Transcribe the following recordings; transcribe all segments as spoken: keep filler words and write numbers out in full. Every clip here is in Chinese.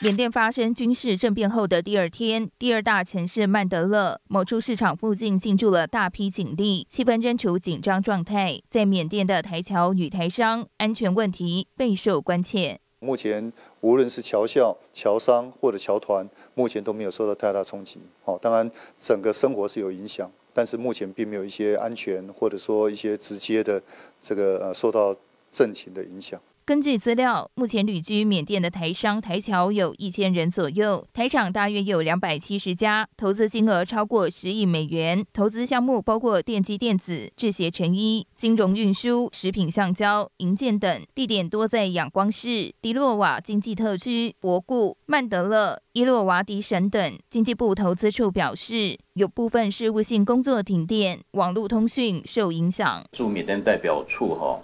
缅甸发生军事政变后的第二天，第二大城市曼德勒某处市场附近进驻了大批警力，气氛仍处紧张状态。在缅甸的台侨与台商安全问题备受关切。目前，无论是侨校、侨商或者侨团，目前都没有受到太大冲击。哦，当然，整个生活是有影响，但是目前并没有一些安全或者说一些直接的这个呃受到政情的影响。 根据资料，目前旅居缅甸的台商、台侨有一千人左右，台厂大约有两百七十家，投资金额超过十亿美元。投资项目包括电机电子、制鞋成衣、金融运输、食品橡胶、营建等。地点多在仰光市、迪洛瓦经济特区、博固、曼德勒、伊洛瓦底省等。经济部投资处表示，有部分事务性工作停电，网络通讯受影响。驻缅甸代表处哈。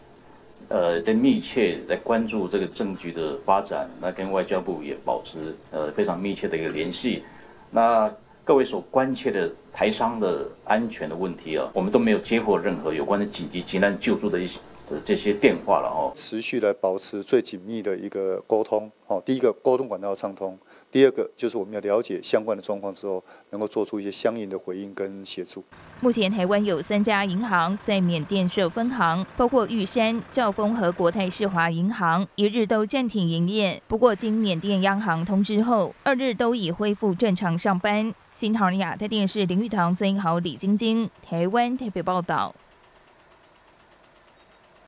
呃，在密切在关注这个政局的发展，那跟外交部也保持呃非常密切的一个联系。那各位所关切的台商的安全的问题啊，我们都没有接获任何有关的紧急急难救助的一些的这些电话了哦。持续来保持最紧密的一个沟通哦。第一个，沟通管道畅通；第二个，就是我们要了解相关的状况之后，能够做出一些相应的回应跟协助。 目前，台湾有三家银行在缅甸设分行，包括玉山、兆丰和国泰世华银行，一日都暂停营业。不过，经缅甸央行通知后，二日都已恢复正常上班。新唐人亚太电视林玉堂、曾英豪、李晶晶，台湾台北报道。